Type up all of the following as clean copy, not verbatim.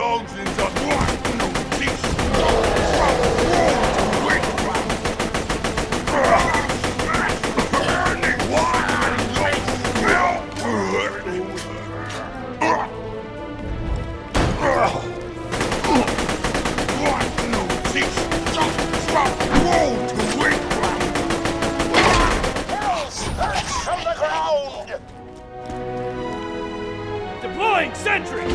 long since I've watched no peace. I'm born to win. And it's why I don't feel good. Watch no peace. I'm born to win. From the ground! Deploying sentry!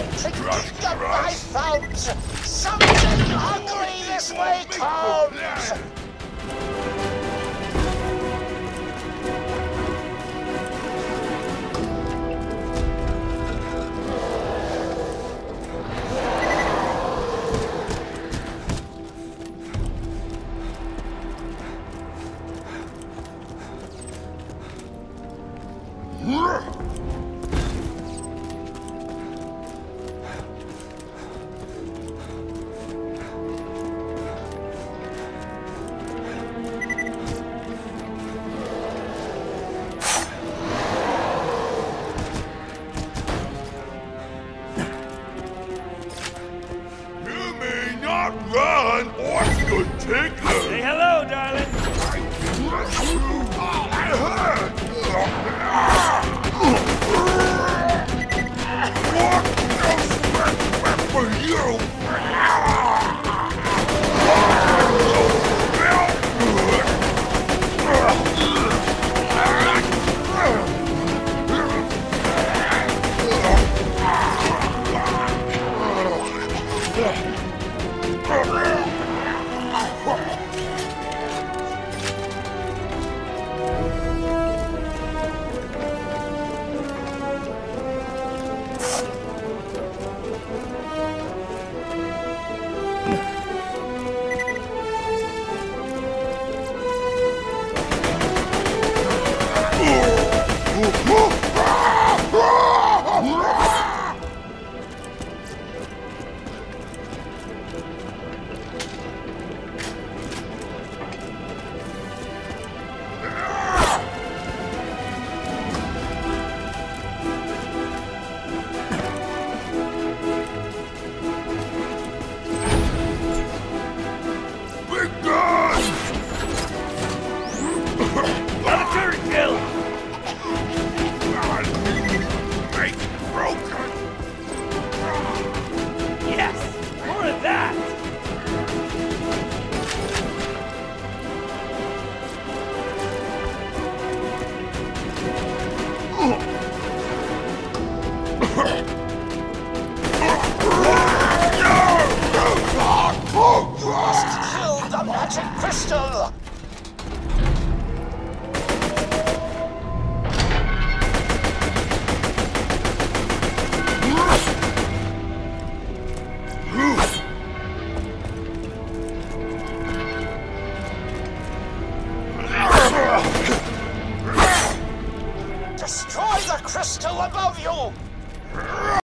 my throats! Something hungry this way comes! Magic crystal!